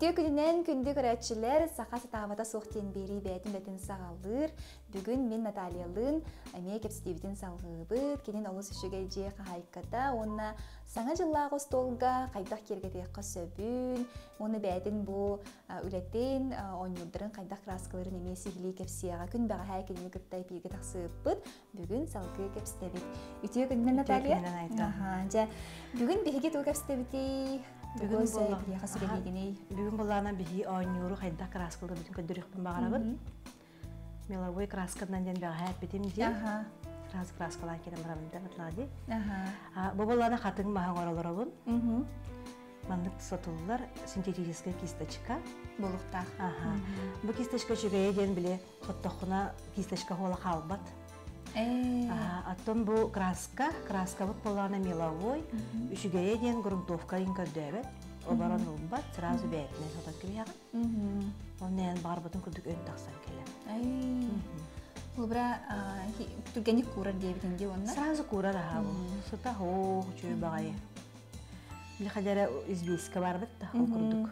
Үйде күнінен күндік рәтшілер сақасы тағавата соқтен бері бәтін бәтін сағалыр. Бүгін мен Натальялын әме кепсідебетін салғыбыт. Кенен олыс үшіге же қағайққата. Онына саңа жылағы столға қайдақ кергеде қысөбін. Оны бәтін бұл үлеттен ойнылдырын қайдақ расқыларын әме сегілей кепсияға күн баға хай кенені күптай пейге тақсыбыт. Бүгін салғы кепсідебет. Үйде күнінен Наталья. Бүгін бейге тол кепсідебетей. Бүгін болағынан бігі ойныру қайда краскылды бүтін көндірікпін бағарабын. Меловой краскынан ден бәғі әппетім де, сразы краскылан кенім барабында бұтлады. Бұл болағына қатың маған оралыр олын. Маңдық сотылылар синтетическі кисточка. Болықта. Бұл кисточка жүгейі ден біле құттықына кисточка қолы қалбат. Аттон бұл краска, краска бұт болағына меловой, үшігеге ден грунтовка еңкөрді әбет. Обаран ұлбат, сразу бәйтінен сотат көбе яғын. Оны ән бар бұтын күрдік өн тақсан келі. Бұл бұра түргенек көрір дейбетінде онына? Сразу көрір аға бұл. Сұта хоқ, чөй бағайы. Бұл қадәрі үзбейсікі бар бұт та, ол күрдік.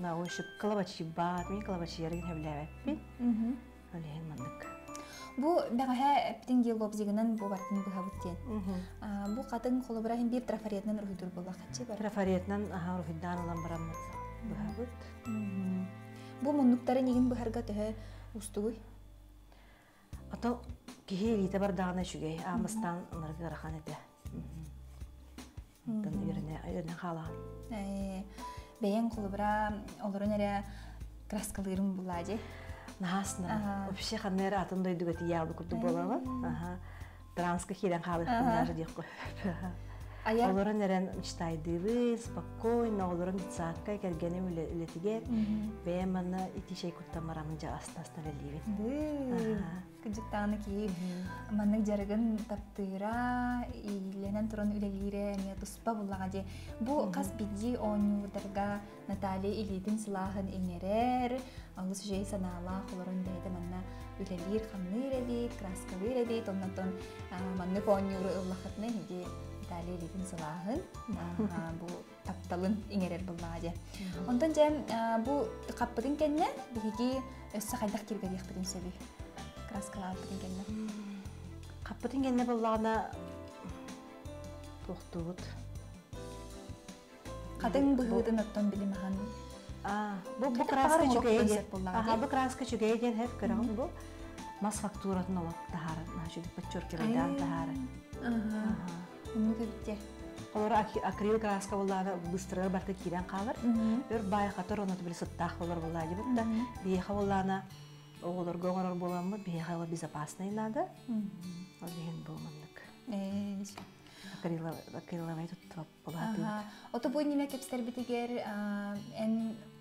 Нау үшіп қылабачы бар, мен қылабачы ерген әбілі әбәтпен. Өлейін маңдық. Бұл бәғі әптен келіп обзегінен бұл бартын бұға бүттен. Бұл қатын қолы бұрағын бір трафаретнен ұрғыдыр болға қатшы бар? Трафаретнен ұрғыдан олан бұрамыз бұға бұт. Бұл мұнлықтары неген бұғарға түхі ұстығый? Атал кейі елейті бар дағына жүгей, амыстан ұнырғы ғырған әді. Бұны үйріне қалаған. Бәйен қолы бұра оларын әрі краскалырым болады. Нахасына. Вообще қаннер атын дойды көті яғды күрді болағы. Трансқа хелен қалықтындар дек көп. Оларын әрін мечтайдывы, спокойно, оларын бітсаққа кәргенім үлетігер. Бәйім маңы итішай күттамарамын астын-астын әлейвен. Бұл, күджіктағыны кейіп. Маңның жарығын таптыра, үйленен тұрын үлелері, әме тұспа болаға де. Бұл қас беде оңырдарға Наталья үлетін сылағын әмерер. Алыс жай саналақ оларын дәйді маңна үлелер қамны үлелет, краскалы үлелет. Оннатон маңның оңыры ұллақытны әде Наталья үлетін сылағын бұл тапталын әңерер болаға де. Онтан жәм бұл қаппытын кәнне бігі өссі қайдақ кергер еқпетін сөбі краскалы қаппытын кәнне. Қаппытын кәнне болағына тоқты бұд. Қатын бұғыдың оттан білі маған. Бұл краска жүгейден әп көрігім бұл мас фактуратын олап тағары, жүгіп бәтчөркелейден тағары. Үмі көбіттер. Олар акрил краска болары бұстырығы бәрті кейден қалыр. Өр бай қатыр оны түбілі сұттақ болар болады бұтта. Бейхе боларына оғылыр көңірір боламы, бейхе олар безопасный нады. Ол бейін бұл мұндық. Акриловай тұттап болады. Оты бұл неме кепістер бітігер ән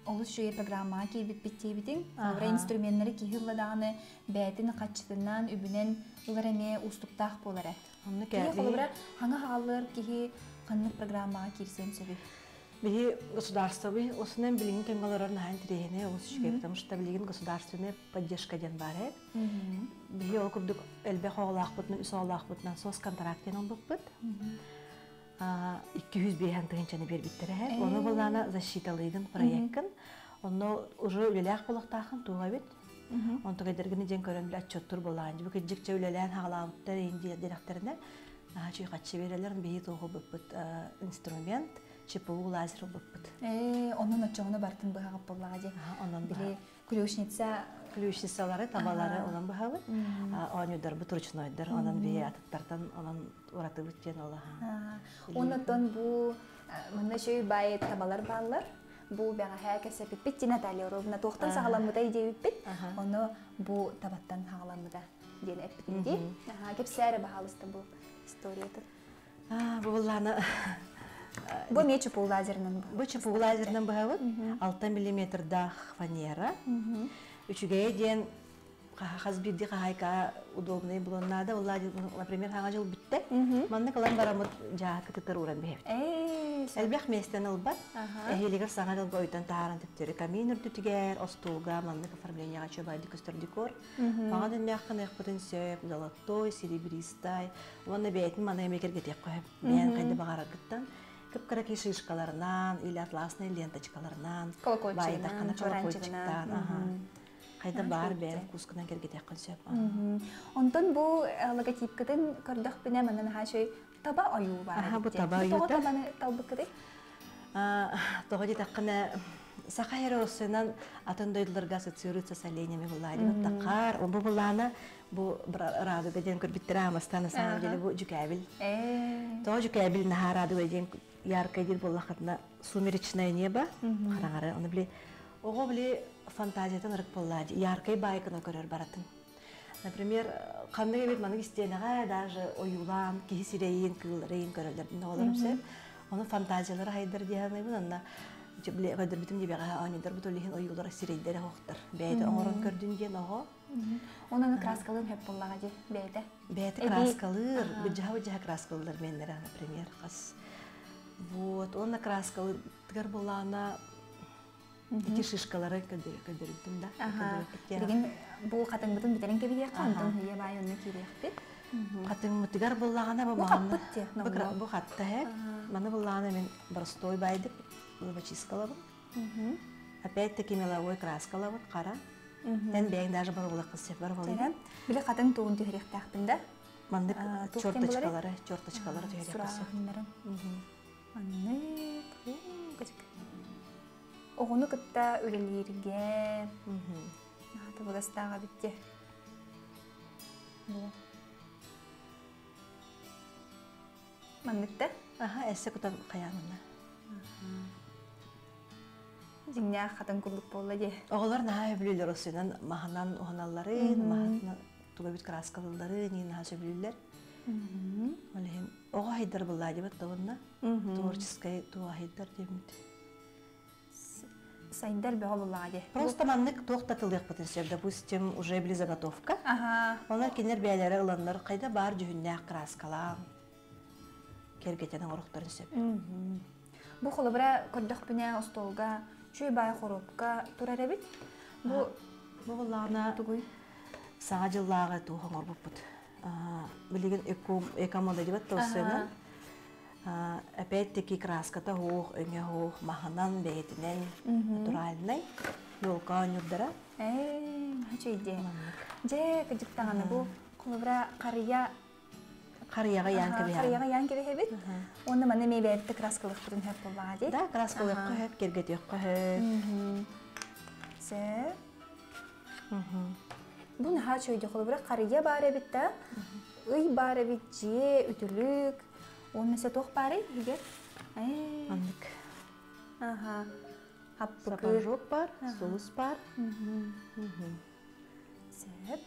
олыс жүйе программа кейбіт біттей бітін. Олар инструментнері кейгілладағыны бәйтін қатшытынан үбінен олар әме ұстықтақ болары. Кейі қолыбыра хаңа қалыр кейі қанныр программаға керсен сөбі? Бейі государствовы, осынан білігін кәмгаларар нағын тірейіне олыс жүйе, потому что білігін государственная поддержка ден бар әд. Бейі ол күрдік әлбәқ оғылақ бұтынан, үсі оғылақ бұтынан сос контрактен оңбық бұт. 200 бейхен түгенчені бер біттірі әд. Оны болданы защиталығын, проекткін. Оны ұжы үлеләқ болықтақын туға бет. Онтық әдіргіні ден көрін білі әтчөттір болағын. Бүкі жүкче үлеләң ағалауыттар әйінде деректеріне чүй қатшы берелерін бейі тоғы бұппыт инструмент, чепуғы лазер бұппыт. Оның өтчоғыны бартын бұғағып болағы де. Күлеушнецалары, табалары олан бұғавы. Оңыдар, бұт ручнойдар, онан бейі атыптардан, онан ораты бүттен олаға. Оныдан бұл мұнда жөй бай табалар бағалар. Бұл бәға әкесі бітпетті Наталья Ровна тоқтан сағаламыда еде өппет. Оны бұл табаттан сағаламыда дені әппетінде. Кеп сәрі бағалысты бұл историятыр. Бұлланы... Бұл мечі пул лазерінің бұғавы? Бұл чіпу лазерінің бұғавы. 6 миллиметрді фанера. Үчігей ден қазбірді қағайқа удобный бұлынады. Например, қаға жыл бүтті. Манны қалан барамыд жағақы тұтыр ұран бейіп. Әлбәқ местен ұлбат. Әйелігір саңа жыл көйтін тағаран тіптері. Камин үрді түгер, остуға, манны қафармленияға чөбайды көстір декор. Маған ден мәққын әқпытын сөйіп, золотой, серебристай. Оны бәйтін маңай мекер кетек қойып. Бәйін қайды бағарат Капкарапиши шкаларнан или атласный ленточкаларнан. Колокольчикнан, чоранчикнан. Хайда барбе, вкускнан кергетек концеп. Онтон бу логотип кэтэн кордох пинэмэнэн хашой таба аю барбе. Ага, бу таба аю. Того табаны талбы кэтэй? Того дитаккана сахайросынан атындойдыларга ассоциируется с оленями буллади. Вот такар, он бу буллана, бу радуга ден корбиттирамаста на самом деле бу джукабель. То джукабель наха радуга ден яркая дир буллахатна сумеречное небо. Харангары, он бли, ого бли фантазиятан рак буллади, яркая байка на корер баратын. Например, ханныга бит маныг истенага даже оюлан, кисирейин, кылырейин корерлердин оларымсы. Оны фантазиялары хайдыр дияны бұнанна. Чебле гадар битим дебега ани дар бутолиин ойгулар сирейдер хохтар. Бейде аңран көрдүнге нага. Онан краскалым хеп буллага ди бейде. Бейде краскалыр, бижа краскалылар мендер, например, хас. Вот, онна краскалы тигер буллана эти шишкалары кадыр битим да. Ага. Деген бу хатын бутун битерен кебиге кантын хие байонны кирехти. Хатын тигер буллагана бабаны. Бу хатта хек. Мана буллана мен простой байдып. Лобочискалова. Опять-таки меловой краскала, вот кара. Тенбег даже барвала кассе, барвала. Били хатан туун тюхрех тахпинда. Манны черточкалары тюхрех кассе. Манны кунгачик. Огону кытта үлелерге. Нахата боластаға бітте. Маннытта? Аха, әсі күтам қаянына. Зиңня хатан күлдік болладе. Оғылар наға өбілілер осынан мағынан оғаналары, мағынан тұлабит краскалылары, нейін наға өбілілер. Оға хайдар болладе бат тауынна, творческай туға хайдар демді. Сайдар бәғал болладе. Просто маннық тоқтатылдық потенциал, допустим, уже били заготовка. Олар кенер бәйлері ұланлар қайда бар жүхінне краскала, кергетенің ұрықтарын сөп. Бу холобра коддохпине остолга, чуйбай хоробка турарабит. Бу буллана сагыллага туган орбут. Билеген экомода деп атсына. Опять-таки краската хох, эне хох, маханан бетинен натуральный йолка нюрдара. Хачиде. Же кадиктаганы бу холобра кария Харьяга янкеби. Харьяга янкеби хебит. Он на мане мебель-то краскалых принят полади. Да, краскалых кое, киргетих кое. Се. Бун хачу иди холбра харья баребитта, уй баребитче, утюлюк. Он месе тох пари, хиге. Анник. Ага. Сапожок пар, соус пар.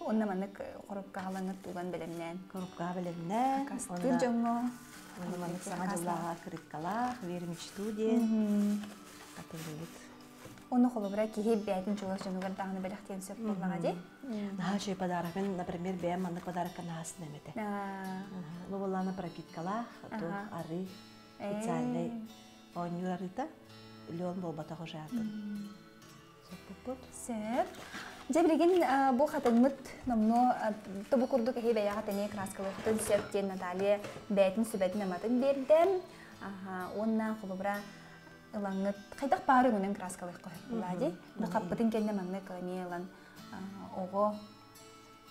Онна маннык коробка алаңы туган белемнен. Коробка белемнен. Кастыр жоңо. Онна маннык саңадылаға кырыккалақ, вермичту ден. Катылдылыт. Оны холобыра кейхе бәйтін жолаш жонугар дағыны бәліқтен сөп болмаға де. Наға шой подарақпен, например, бәйін маннык подараққа нағасын әмеді. Лоболаны пракиткалақ, тұл ары, ицайлы. Он юр арыта, леон болбата қожаятын. Сөп. Дебригин был хатанмут, но то был курдук, и я хатане краскала, хотел сесть Наталья, беден, субеден, аматен, беден, он на холобра, лангет, хотя пары гунен краскала, лади, но хапатин кенеманне каланелан, ого,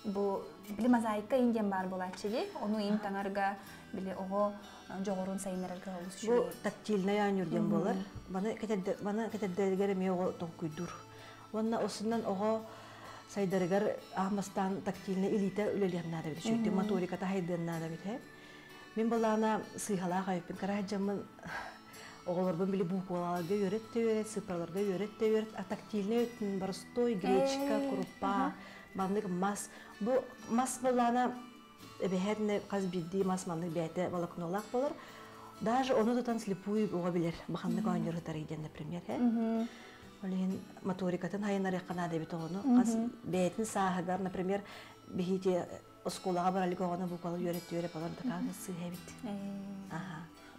был блимазайка индиан барболачили, он им танарга, били ого, джогорун сайнерга лучше. Тактильная нюрдиан болар, вона хотя дельгер миого тонкую дур. Вона осыннан ого сайдарыгар ахмастан тактильный элита үлелернады бит. Чөйті моториката хайдырнады бит. Мен балана сыйхалақ айыппен караджамын оғыларбын білі буквалаларга өрет-тәверет, сыпраларга өрет-тәверет. А тактильный өттін барыстой, гречка, крупа, маннык мас. Бу мас балана әбәхәріне қаз бидді мас маннык бәйті балакнолақ болар. Даже оны тұтан слепуй оға білер. Бақаннык айныр ғытар еден, например. Олеген моторикатын хайынар яқына дебет оғыны. Қаз бәйтін сағығар, например, бейте ұсколаға баралық оғыны бұқалы өрет-өреп оларын тұқағы сұйхебет.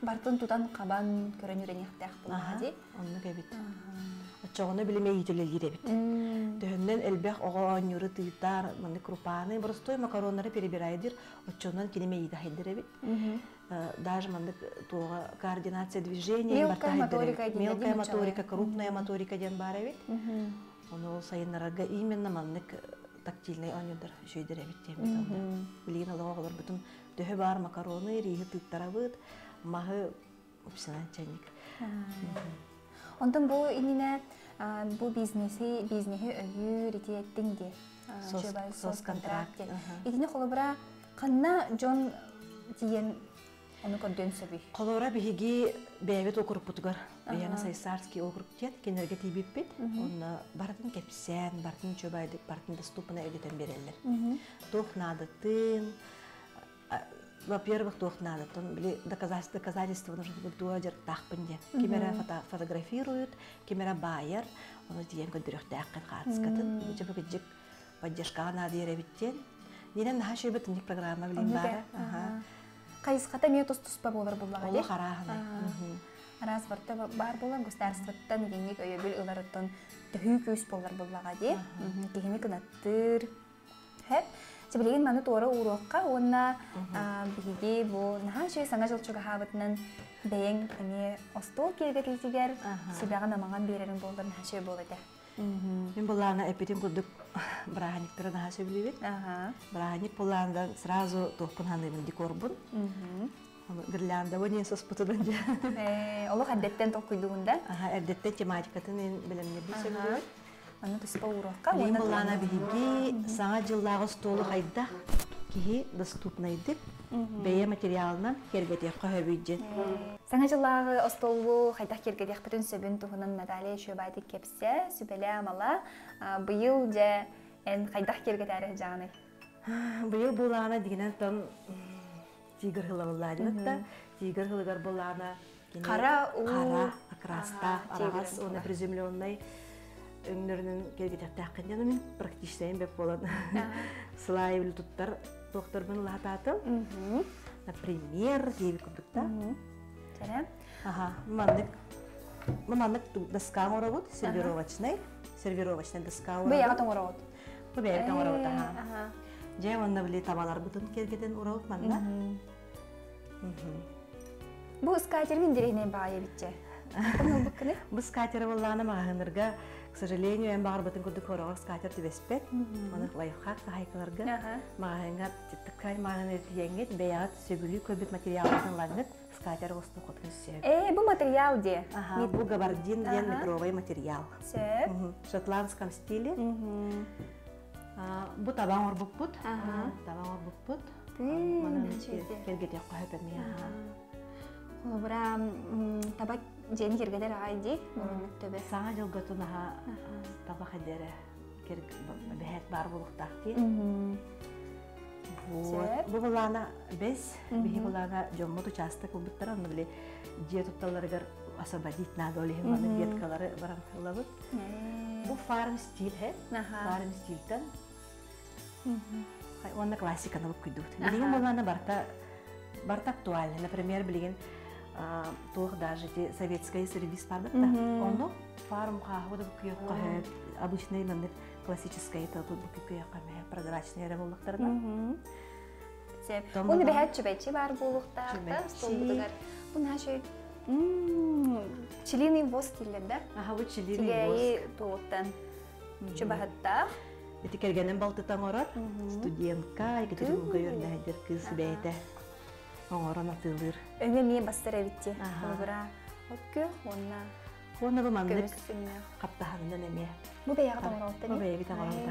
Бартын тұтан қабан көрін үрен еқті әқ болғады. Оны көбет. чоғыны білімей етілілер ебет. Дөхіннен әлбәқ оған юры тұйттар, мәні крупаны, бұрыстой макаронлары перебирайдыр, отчоғынан келемей етілілер ебет. Даже мәні тоға координация движения, мелкая моторика, крупная моторика ден бар ебет. Оны ол сайынларға именно мәні тактильный аңырдар жөйдер ебет темет. Білген алға олар бүтін дөхі бар макароны, рейгі тұйттара бұд, мағы ұпсынанчайник. Ондан бұл иніне бұл бизнесі өйір етіңде сос-контракт. Етіне қолыбыра қанна жон дейін оны көрден сөбей? Қолыбыра бігі бәйбет оқырып бұтығар. Бәйяна Сайсарский оқырып тет, кенерге тейбіп бет. Оны бардын кәпсен, бардын чөбайдық, бардын дыступына өлетен берелер. Тоқнадытын. Во-первых, тох надо, потом были доказательства, нужно было дуодер тахпанде. Камера фотографирует, камера байер, он из денег берет тахкан хатскатан, учебу кидик поддержка надо и ревитен. Не нам наше ебет не программа в лимбаре. Кайската мне то стус побывал был. Хараган. Раз вартова бар была государство тан денег, а я был уларатон тюкюс побывал был лагаде, кемик на тыр. Теблеген маны торы урокка онна биге бу наханчы саңажылчыга хабытнын бейен эне остол кергетилдигер себага намаган берерин болдыр наханчы болуды. Мен буларына эпидем курдук браханиктер наханчы билебет. Браханик буларында сразу тохпунханыбын декорбун. Гирлянда вонен соспутудан же. Олуг аддеттен токуйдугунда. Аддеттен тематикатын мен билемне бисемдер. Лим Лана Беги, Санджи Ларостолу Хайда, Кихи, доступный дик, Бея материально, Хергетех Хавиджи. Санджи Ларостолу Хайда Хергетех Патенсебин Тухунан Наталья Шивайди Кепсе, Субеля Мала, Билде, Хайда Хергетех Джаны. Бил Булана Динатан, Тигр Хилавладина, Тигр Хилавар Булана, Кара, Акраста, Арас, он приземленный. Ümürünün kelgedekte haqqindiyanı min praktishtayım bep olan sılay evli tuttar doktorbun lahatatı. Например, deyip kubdukta. Terem. Mamanlık daska oravut, servirovachnay daska oravut. Beyağatan oravut. Beyağatan oravut. Jaya onunla bile tavalar budun kelgeden oravut manna. Bu ıskatermin direğine bağıya bitçe. Biz katervallarına mağınırga, к сожалению, я могу быть только хорошим скатерти веспет, он их лайфхак, хайкларга, мага такая мага нетиенгет, беят себули кубит материал снлагнет, скатер востокотный сев. Бу материал где? Бу габардин ден метровый материал. Сев. В шотландском стиле. Бу табамор букпут. Табамор букпут. Мана чиде. Кергет я кое-пе мия. Хлопра табак. День киргедер айди, тебе. Сама делгату нага табахадере кирг бегет барбулух тахти. Вот. Бывалана без, бывалана жоммуту часто кубиттаран, но были диету таларгар освободить надо ли, маны диеткалары баран хилавут. Бу фарм стиль хе, фарм стиль тан. Он на классика на лукидут. Блин, бывалана барта актуальна, например, блин. Тох даже те советские сервис продукта, оно фарм кахвода букиякает обычные манер классические тату букияками прозрачные ремонтарда. Он бегает чебечи барбулухта, столбудар. Он наши чилины воскиле, да? Ага, вот чилины воск. Тотан. Чебахта. Это кергенем балтетаморат. Студентка, и который угорная дерки сбейте. Önce miye bastırabilir? Onlara, okey, ona bu mandık kaptahandan emiye. Bu beyaz tamaratı mı? Bu beyaz tamaratı.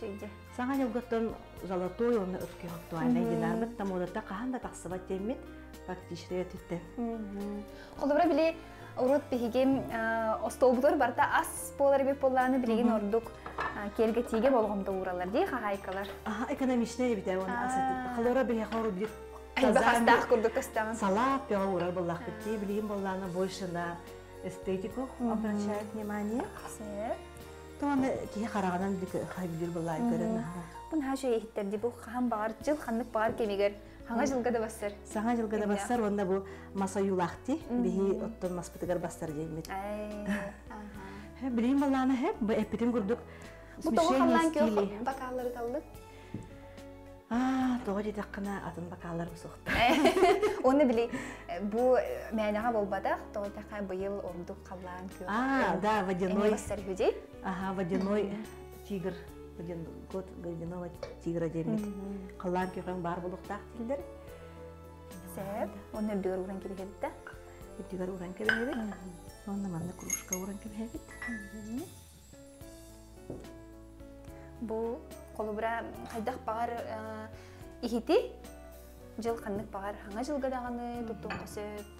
Şeydi. Sanki yılgıtın zalatoy onu öfke hattı. Ne diler bit tam orada kahanda taksabat temit, pratikçiye tütte. Onlara bile orada pehigem ostobdur barda as polar bir polanı bilgin orduk. Kelgetiğe bolgamda uğralar diye kahaykalar. Aha, ekonomisine bir de onu asat. Onlara bile xarob bir салат, пиаура, баллахти, блин, баллана больше на эстетику обращает внимание. То он кие харанан дик хайбир баллайкарына. Бун хашы ихтерди бу хан бар жыл ханны бар кемигер. Ханга жылга да бассар. Сага жылга да бассар, онда бу масаюлахти, бихи оттон маспытыгар бассар деймет. Biriyim balana hep bu epitim kurduk. Bu tavuklardan köy bakalları kaldık. Doğru dakikana adın bakalları soğuttu. Onu bile bu menaha bolbadak doğru dakika bu yıl oldu kallan köy. Da vadinoy. Aha vadinoy tigr. Год годинова тигра демит. Қалан күйген бар болуқтақ тілдер. Сәп, оны өбдігер ұран келгелді де. Өбдігер ұран келгелді. Оны маңна күрушқа ұран келгелді. Бұл қолы бұра қайдақ бағар ехеті, жыл қандық бағар ханға жылғадағаны тұттың өсіп.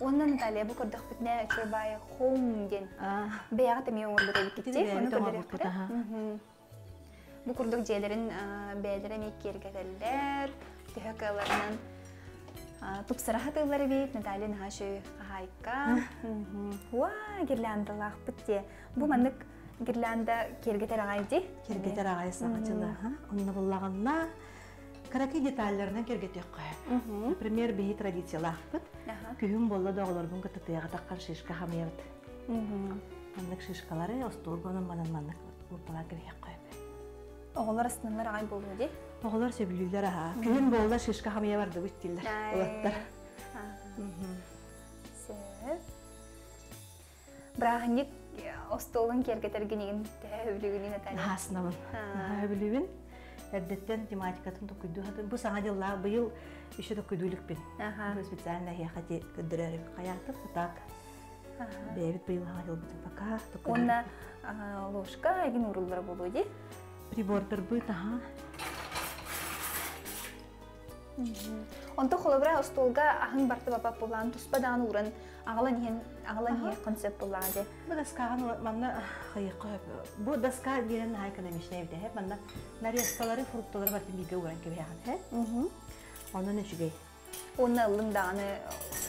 Онда Наталья бу көрдік бүтіне чөбай хоумден бәяғаты мен ордығы кетті, оны көрдірек қыры. Бу көрдік жейлерін бәлдері меккер кәтелдер, түйекаларынан тұпсырағатылары бейт, Наталья наға шөй қағайыққа. Уа, гирляндылақ бүтте. Бу маңдық гирлянда кергетер ағайды? Кергетер ағайсын ағайсылы. Онына болағанна Караки детальлерінен кергетек қойып. Например, бейі традициялақ бұд. Күйім болы доғылардың күттіяғы таққан шешқа қамай бұд. Мәнік шешқалары ұстырғының манын-манық ұрпалар кергетек қойып. Оғылар ұстынлар ағай болу де? Оғылар сөбілілер аға. Күйім болы шешқа қамай барды өттелдер, ұлаттар. Сөп. Бірақ нек ұстылың кергетергенеген тәуілігінен әт Әрдеттен тематикатын тұқыйду хатын. Бұ саңа делла бұйыл үші тұқыйдулік бен. Бұл специалына яқаты көддірәрі қаяқтық, құтақ. Бәйбіт бұйыл хаңа дел бұтын бақа тұқыйдулік. Онна лошқа әген ұрылдары болу де? Прибордыр бұйт, аға. Онты қолыбыра ұстолға ағын барты бапап болған, тұспадан ұрын, ағылан ең концепт болған де. Бұл дасқаған маңна қайық қойып. Бұл дасқа дерін айкономичіне бейді. Маңна нарияскалары фруктолар барды бейге ұран көбе ағын. Оның үшігей. Оның ұлымдағаны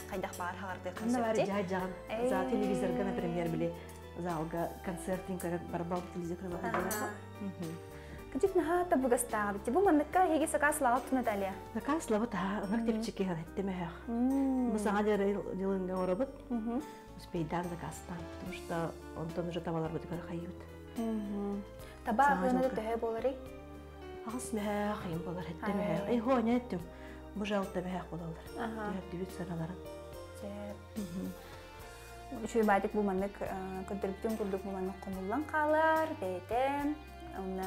қайдақ бағар қағарды концепте. Оның бәрі жай-жаған. За телевизорға, например, біле залға концертинкаға барбалып телевизорға Кадик нахата бугастабы. Тебе манника хеги сакаслава ту Наталья. Сакаслава та, она тебе чики хана, ты мех. Мы сагаде делаем работу. Успейдан закастан, потому что он там уже товар работы перехают. Табак на это хе болари. Ас мех хим болар, ты мех. Эй хо не ты, бужал ты мех болар. Ты хе 9 саналар. Еще байдик бу манник кадриптен курдук манник комуллан калар, бейтен, она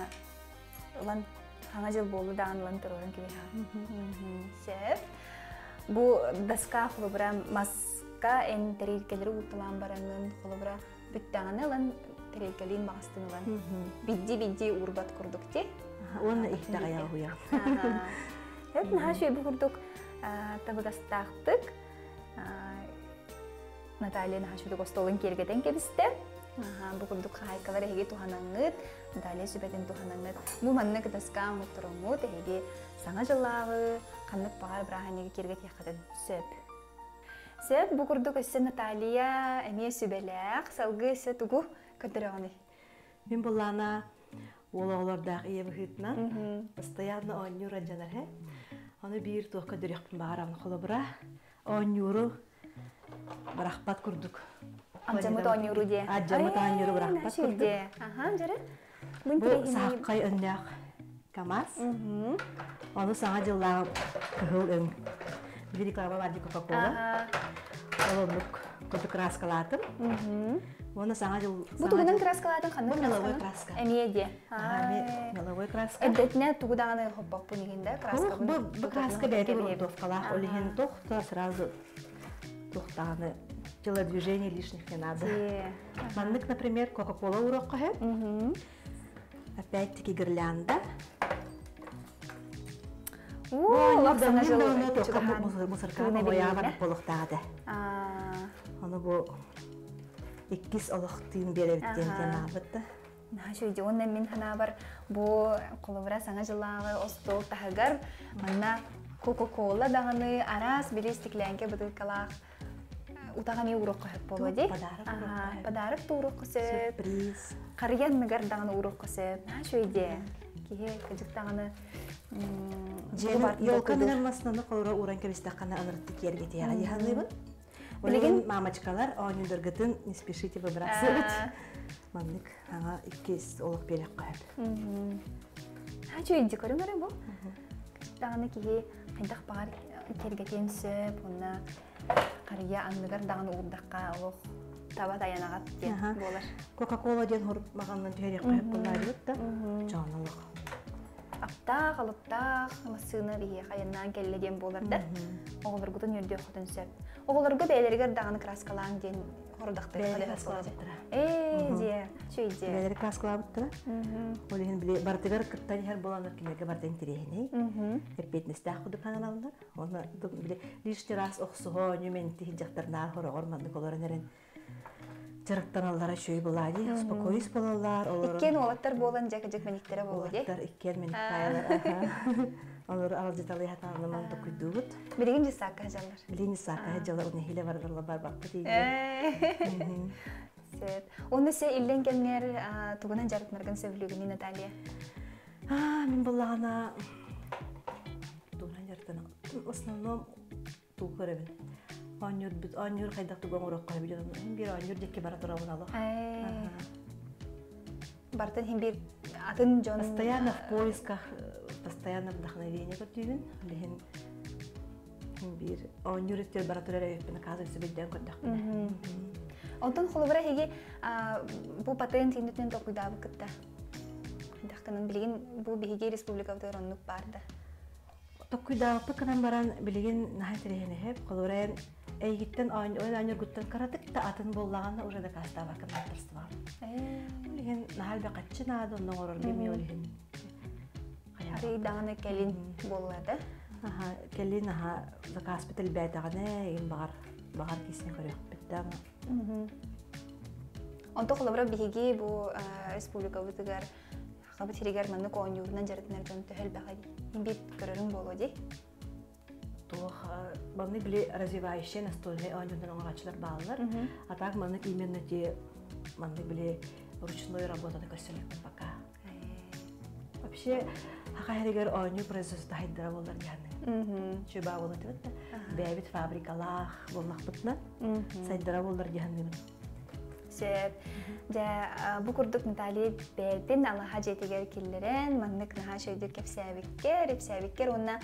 Улан хана жыл болу да анылан тұрғырын кебе. Сәп. Бұ дасқа құлыбыра маска ән тәрелкелері ұлттылан барыңын құлыбыра бүттіғаны ұлан тәрелкелейін мағыстын ұлан. Бидді-бидді ұрбат құрдық те. Оны ехтіға яғы ұяғы. Сәп, наға шөй бұ құрдық табығастақтық. Наталья наға шөйдік ұстолын кергеден кебісті. Бұл күрдік қайқалар әйге тұханаңыд, Наталья сөбәден тұханаңыд. Бұл маңнық дасқа ұмыттырымуд әйге саңа жылағы, қанық бағар бірағанеге кергет еқатын сөп. Сөп бұл күрдік өсі Наталья әме сөбәләқ, салғы өсі тұғу күрдіріғаны. Мен бұллана олағылардағы ебі ғытна, ұстаядына 10 юра жанар әй. Оны бір тұқ күрдіріқпін бағарағын қолыбыра, 10 юру барақпат күрдік. Амжамыт оңыру де. Амжамыт оңыру бірақпат көрді. Аха, жарай. Бұл саққай өнләқ камаз. Оны саңа жылдағы күхіл өң. Бір реклама барды Кока-Кола. Олымдық күрді краскалатыр. Оны саңа жыл... Бұл тұғының краскалатын қанды красканы? Бұл меловой краска. Әме де. Меловой краска. Әдетіне тұғыдағаны қоппақ бұл егенде краска бұл. Бұл краска бәйті бұл тұққалақ. Олеген тұқты сразу тұқтағаны. Телодвижений лишних не надо. Манник, например, Кока-Кола урок. Опять-таки гирлянда. Лапсана жилы. Мусорка бояван полықтады. Оны бұл еккіз олықтың беребіттен тенабыды. Нәшуйде, онын мен қана бар бұл қолыбыра саңа жылағы ұстол тағығар. Манна Кока-Кола дағаны арас біле стеклянке бұдылқалақ. Утаға мен ұрық қойып болады. Подарық ұрық қосып. Сюрприз. Қарыян мұғардағаны ұрық қосып. Наға шөйде. Кейі көжіктағаны... Елқа мен армасынаны қолыра ұран көрістіққаны анырытты кергеті. Яғады яғандаймын? Улегин мамочкалар, они дорогатин, не спешите выбрасывать. Мамник, ага, кис олок перекает. А что идти корю на рыбу? Да, на киги, когда пар киргатин сеп, уна карья аннегар дан удакка олох. Табата я нагадил, болар. Кока-кола ден хор маган перекает, боларит, да? Чан олох. Аптах, алптах, масына бие, каянан келлеген боларда. Оголаргутан юрдиохтан сеп. Оголаргут элергер дан краскалан ден. Эйди, что идти? Велик расклабиться. Улин бли бартигар катаньер баланок нельзя бартинтерейный. Эпитнести ахуду каналанда. Он бли лишний раз охсуго нюменти хиджахтернар хорор манды колоренерин. Чарактаналлара шуй балади, успокоюсь балалар. Иккен олаттар балан жакаджак мениктера балади. Олаттар иккен мениктайлар. Олар алдиталый хатаны манды кудуут. Билигин жисака жалар. Билигин жисака жалар уни хиле вардарлабар бактыди. Сет. Уни се илден кеннер тугунан жарытмарган сөйлөгүн Наталья. Мен балана тугунан жарытана. В основном тугуребин. Анюр хайдак туган уракка билем. Бир анюр декке бара турабыналык. Бартын хим бир атын жон. Постоянно в поисках. Постоянно вдохновение подъявлен, лихин, бир, он юридический бараторель, я наказываю себе день когда. Антон холоврах еге, бу патент идут не только куда выкатта, да, канан билигин бу беги республика второй нук парда. Только куда выкатта канан баран билигин нахитрее не хеп, холоврен, егиттен он гуттен каратек та атен боллана уже доказала канатерство. Лихин нахальба качи надо, но городими лихин. Ари дана келин боллады. Ага, келин ага заказ петел беданы, им бар кисне корек петтем. Он то холобра беги бу республика вытегар, хабы терегар манну конюр, нанжарит нердон тохел бегади. Им бит корерун болоди. Тох манны бли развивающие настольные анюрдан огачлар баллар, а так манны именно те манны бли ручной работы на костюме пока. Вообще Хахаригар оню производство хайдраволлар яны. Чуба волотет, бейбит фабрика лах волнахтутна, сайдраволлар яны. Сеп, да, букурдук Наталья бейтин аллахаджи тигер киллерен, манник нахашойдир кепсевиккер, онна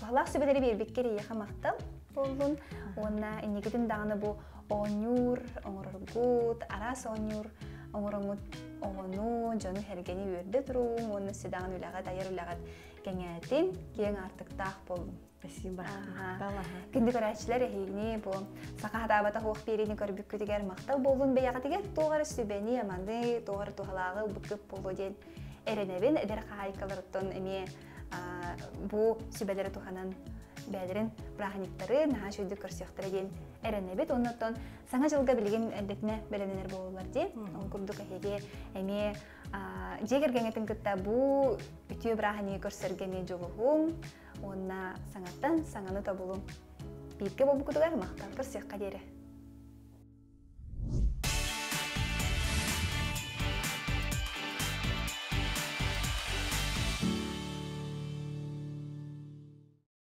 халах субедери бирбиккер яха махтал болдун, онна инигидин даны бу онюр, оңоргут, арас онюр, оңоргут. Ону, Джону Хергени Вирдетрум, он седан улагат, айр улагат, кенгетин, кенг артактах пол. Спасибо. Киндикорачлар хигни по сакахатабата хохпирини корбикутигер махтал болун беякатигер тогар субени аманды тогар тухалага букып полуден эреневин эдерхайкалартон эми бу субелер туханан бедрин прахниктары нахашуйды көрсөктөрген эренебит оннотон саңа жылга билген элдетне беленер болулар ди он курдук эге эми жегергенетин кытта бу үтүү брахни көрсөргени жолугум онна саңаттан саңаны табылым бирке болуп кутугар мактан көрсөк кадери